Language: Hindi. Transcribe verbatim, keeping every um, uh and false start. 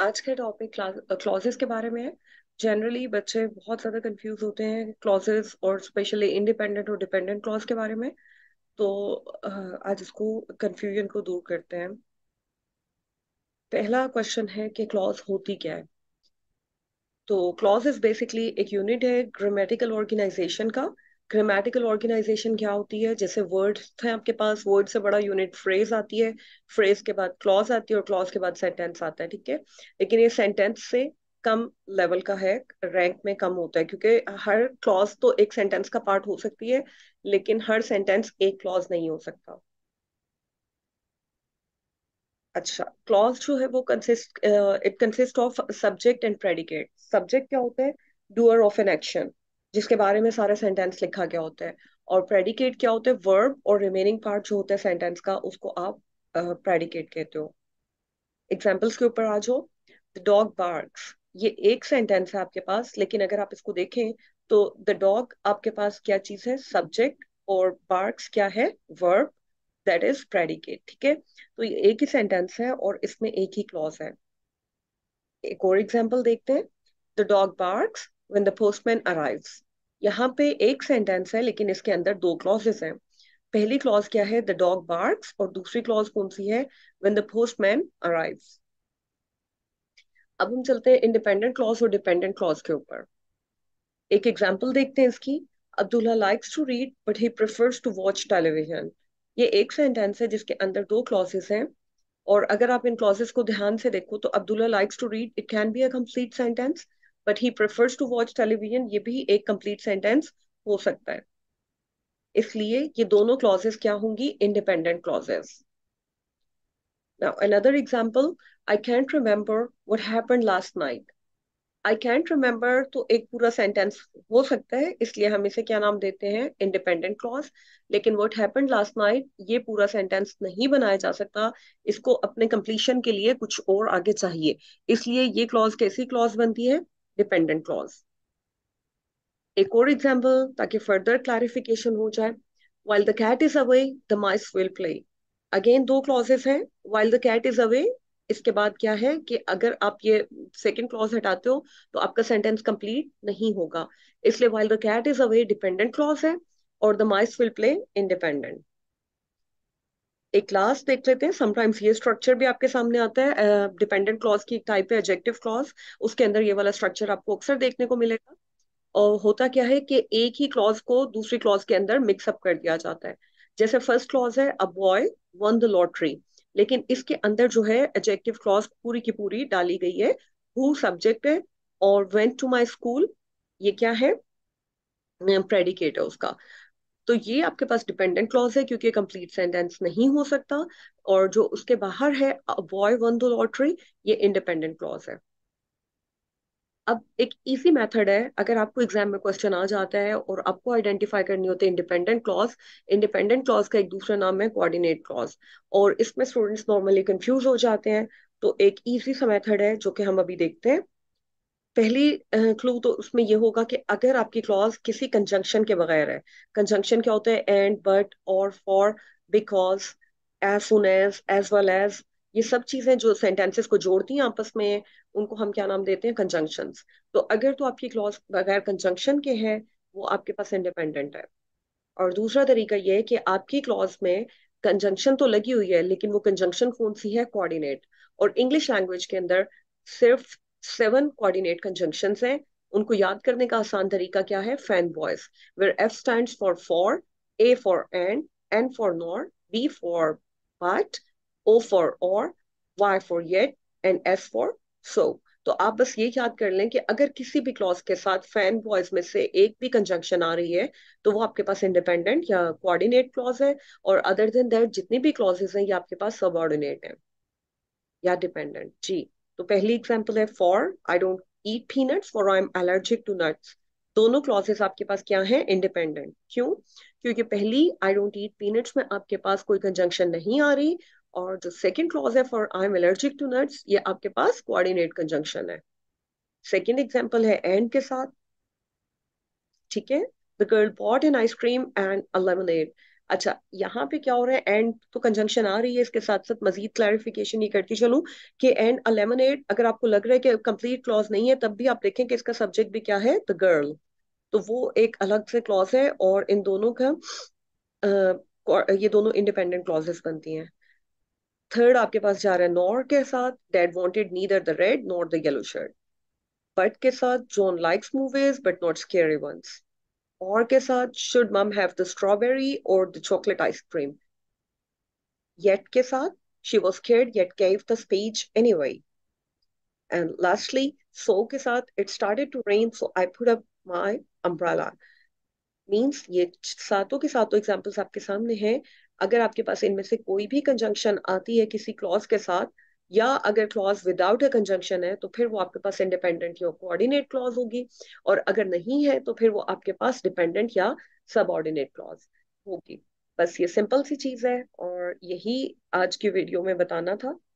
आज के टॉपिक क्लॉजेस के बारे में है। जनरली बच्चे बहुत ज़्यादा कंफ्यूज होते हैं क्लॉजेस और स्पेशली इंडिपेंडेंट और डिपेंडेंट क्लॉज के बारे में, तो uh, आज इसको कंफ्यूजन को दूर करते हैं। पहला क्वेश्चन है कि क्लॉज होती क्या है। तो क्लॉजेस बेसिकली एक यूनिट है ग्रामेटिकल ऑर्गेनाइजेशन का। ग्रामेटिकल ऑर्गेनाइजेशन क्या होती है, जैसे वर्ड्स हैं आपके पास, वर्ड से बड़ा यूनिट फ्रेज आती है, फ्रेज के बाद क्लॉज आती है और क्लॉज के बाद सेंटेंस आता है, ठीक है। लेकिन ये सेंटेंस से कम लेवल का है, रैंक में कम होता है, क्योंकि हर क्लॉज तो एक सेंटेंस का पार्ट हो सकती है, लेकिन हर सेंटेंस एक क्लॉज नहीं हो सकता। अच्छा, क्लॉज जो है वो consist it consist of subject and predicate. Subject क्या होता है, डूअर ऑफ एन एक्शन, जिसके बारे में सारा सेंटेंस लिखा गया होता है, और प्रेडिकेट क्या होता है, वर्ब, और रिमेनिंग पार्ट जो होता है सेंटेंस का उसको आप प्रेडिकेट uh, कहते हो। एग्जांपल्स के ऊपर आ जाओ। द डॉग बार्क्स, ये एक सेंटेंस है आपके पास, लेकिन अगर आप इसको देखें तो द डॉग आपके पास क्या चीज है, सब्जेक्ट, और बार्क्स क्या है, वर्ब, दैट इज प्रेडिकेट, ठीक है। तो ये एक ही सेंटेंस है और इसमें एक ही क्लॉज है। एक और एग्जांपल देखते हैं। The dog barks When the postman arrives, यहाँ पे एक सेंटेंस है लेकिन इसके अंदर दो क्लॉजेस हैं। पहली क्लॉज क्या है, द डॉग बार्क्स, और दूसरी क्लॉज कौन सी है, When the postman arrives। अब हम चलते हैं इंडिपेंडेंट क्लॉज और डिपेंडेंट क्लॉज के ऊपर। एक एग्जांपल देखते हैं इसकी। Abdullah likes to read but he prefers to watch television. ये एक सेंटेंस है जिसके अंदर दो क्लॉजेस हैं, और अगर आप इन क्लॉजेस को ध्यान से देखो तो Abdullah likes to read it can be a complete sentence, but he prefers to watch television, ये भी एक कंप्लीट सेंटेंस हो सकता है। इसलिए ये दोनों क्लॉजेस क्या होंगी, independent clauses. Now another example, I can't remember what happened last night. I can't remember तो एक पूरा सेंटेंस हो सकता है, इसलिए हम इसे क्या नाम देते हैं, इंडिपेंडेंट क्लॉज। लेकिन व्हाट हैपेंड लास्ट नाइट ये पूरा सेंटेंस नहीं बनाया जा सकता, इसको अपने कंप्लीशन के लिए कुछ और आगे चाहिए, इसलिए ये क्लॉज कैसी क्लॉज बनती है, डिपेंडेंट क्लॉज। एक और एग्जाम्पल ताकि फर्दर क्लैरिफिकेशन हो जाए। While the cat is away the mice will play. Again दो क्लॉजेस हैं। While the cat is away, इसके बाद क्या है कि अगर आप ये सेकंड क्लॉज हटाते हो तो आपका सेंटेंस कंप्लीट नहीं होगा, इसलिए while the cat is away dependent clause है, और the mice will play independent. एक लास्ट देख लेते हैं। समटाइम्स ये स्ट्रक्चर भी आपके सामने आता है, डिपेंडेंट क्लॉज की एक टाइप है एडजेक्टिव क्लॉज, उसके अंदर ये वाला स्ट्रक्चर आपको अक्सर देखने को मिलेगा। और होता क्या है कि एक ही क्लॉज को दूसरी क्लॉज के अंदर मिक्सअप कर दिया जाता है। जैसे फर्स्ट क्लॉज है, a boy won the lottery, लेकिन इसके अंदर जो है एडजेक्टिव क्लॉज पूरी की पूरी डाली गई है, हु सब्जेक्ट है, और वेंट टू माई स्कूल ये क्या है, प्रेडिकेट है उसका। तो ये आपके पास डिपेंडेंट क्लॉज है क्योंकि कंप्लीट सेंटेंस नहीं हो सकता, और जो उसके बाहर है, बॉय वन द लॉटरी, ये इंडिपेंडेंट क्लॉज है। अब एक इजी मेथड है, अगर आपको एग्जाम में क्वेश्चन आ जाता है और आपको आइडेंटिफाई करनी होती है इंडिपेंडेंट क्लॉज, इंडिपेंडेंट क्लॉज का एक दूसरा नाम है कोऑर्डिनेट क्लॉज, और इसमें स्टूडेंट्स नॉर्मली कंफ्यूज हो जाते हैं। तो एक ईजी सा मेथड है जो कि हम अभी देखते हैं। पहली क्लू तो उसमें यह होगा कि अगर आपकी क्लॉज किसी कंजंक्शन के बगैर है। कंजंक्शन क्या होता है, and, but, or, for, because, as soon as, as well as, ये सब चीजें जो सेंटेंसेस को जोड़ती हैं आपस में, उनको हम क्या नाम देते हैं, कंजंक्शंस। तो अगर तो आपकी क्लॉज बगैर कंजंक्शन के है, वो आपके पास इंडिपेंडेंट है। और दूसरा तरीका यह है कि आपकी क्लॉज में कंजंक्शन तो लगी हुई है, लेकिन वो कंजंक्शन कौन सी है, कोऑर्डिनेट। और इंग्लिश लैंग्वेज के अंदर सिर्फ सेवन कोऑर्डिनेट कंजंक्शंस हैं। उनको याद करने का आसान तरीका क्या है, fan boys, where F stands for for, A for and, N for nor, B for but, O for or, Y for yet, and S for so. तो आप बस ये याद कर लें कि अगर किसी भी क्लॉज के साथ फैन बॉयज में से एक भी कंजंक्शन आ रही है तो वो आपके पास इंडिपेंडेंट या कोऑर्डिनेट क्लॉज है, और अदर देन दैट जितनी भी क्लॉजेस हैं ये आपके पास सबऑर्डिनेट है या डिपेंडेंट। जी, तो पहली एग्जांपल है for, I don't eat peanuts, for I am allergic to nuts. दोनों क्लॉजेस आपके पास क्या है, इंडिपेंडेंट। क्यों, क्योंकि पहली आई डोंट ईट पीनट्स में आपके पास कोई कंजंक्शन नहीं आ रही, और जो सेकंड क्लॉज है for I am allergic to nuts, ये आपके पास कोऑर्डिनेट कंजंक्शन है। सेकंड एग्जांपल है एंड के साथ, ठीक है। The girl bought an ice cream and a lemonade. अच्छा, यहाँ पे क्या हो रहा है, एंड तो कंजंक्शन आ रही है, इसके साथ साथ मजीद क्लैरिफिकेशन ये करती चलूँ कि एंड अ लेमनेड, अगर आपको लग रहा है कि कंप्लीट क्लॉज नहीं है तब भी आप देखें कि इसका सब्जेक्ट भी क्या है, द गर्ल, तो वो एक अलग से क्लॉज है और इन दोनों का आ, ये दोनों इंडिपेंडेंट क्लॉजेस बनती हैं। थर्ड आपके पास जा रहा है नॉर के साथ, dad wanted neither the red nor the yellow shirt. But के साथ John likes movies but not scary ones. Or के साथ शुड मम have the strawberry or the chocolate ice cream. Yet के साथ she was scared yet gave the speech anyway. And lastly so के साथ it started to rain so I put up my umbrella. Means ये सातों के सातों एग्जांपल्स आपके सामने हैं। अगर आपके पास इनमें से कोई भी कंजंक्शन आती है किसी क्लॉज के साथ, या अगर क्लॉज विदाउट अ कंजंक्शन है तो फिर वो आपके पास इंडिपेंडेंट या कोऑर्डिनेट क्लॉज होगी, और अगर नहीं है तो फिर वो आपके पास डिपेंडेंट या सबऑर्डिनेट क्लॉज होगी। बस ये सिंपल सी चीज है और यही आज की वीडियो में बताना था।